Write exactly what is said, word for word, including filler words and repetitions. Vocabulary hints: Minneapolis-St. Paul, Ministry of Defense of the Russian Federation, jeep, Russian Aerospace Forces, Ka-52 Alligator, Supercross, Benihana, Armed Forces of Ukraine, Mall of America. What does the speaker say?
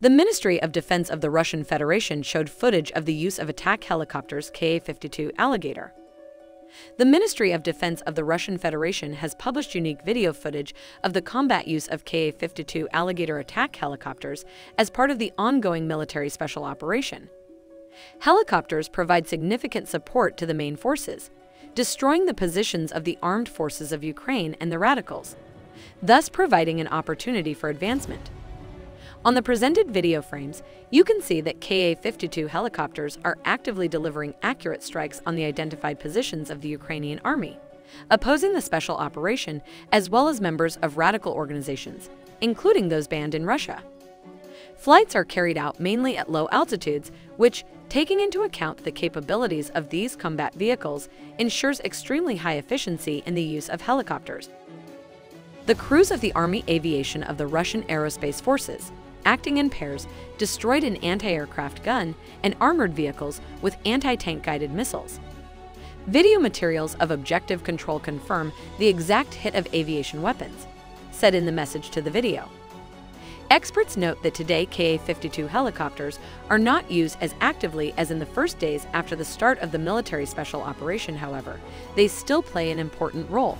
The Ministry of Defense of the Russian Federation showed footage of the use of attack helicopters K A fifty-two Alligator. The Ministry of Defense of the Russian Federation has published unique video footage of the combat use of K A fifty-two Alligator attack helicopters as part of the ongoing military special operation. Helicopters provide significant support to the main forces, destroying the positions of the Armed Forces of Ukraine and the radicals, thus providing an opportunity for advancement. On the presented video frames, you can see that K A fifty-two helicopters are actively delivering accurate strikes on the identified positions of the Ukrainian army, opposing the special operation as well as members of radical organizations, including those banned in Russia. Flights are carried out mainly at low altitudes, which, taking into account the capabilities of these combat vehicles, ensures extremely high efficiency in the use of helicopters. The crews of the Army Aviation of the Russian Aerospace Forces, acting in pairs, destroyed an anti-aircraft gun and armored vehicles with anti-tank guided missiles. Video materials of Objective Control confirm the exact hit of aviation weapons, said in the message to the video. Experts note that today K A fifty-two helicopters are not used as actively as in the first days after the start of the military special operation, however, they still play an important role.